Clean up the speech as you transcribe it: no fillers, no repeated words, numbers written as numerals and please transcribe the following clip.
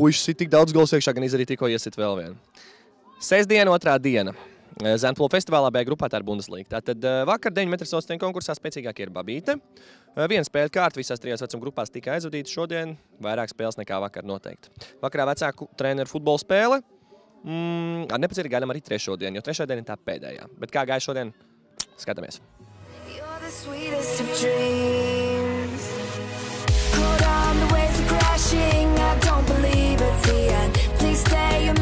puišas ir tik daudz gols iekšā, gan izdarīt tikko iesit vēl vienu. Sestdiena, 2. diena. Zēnu futbola festivālā B grupā, tā ir Bundesliga. Tātad vakar 9,80 m konkursā spēcīgākie ir Babīte. Viena spēļu kārta visās trijās vecuma grupās tika aizvadīta šodien, vairāk spēles nekā vakar noteikti. Vakarā vecāku treneru futbola spēle. Ar nepacietību gaidām arī 3. dienu, jo 3. diena ir tā pēdējā. Bet kā gāja šodien, skatāmies. Caught on the waves crashing, I don't believe it's the end. Please stay.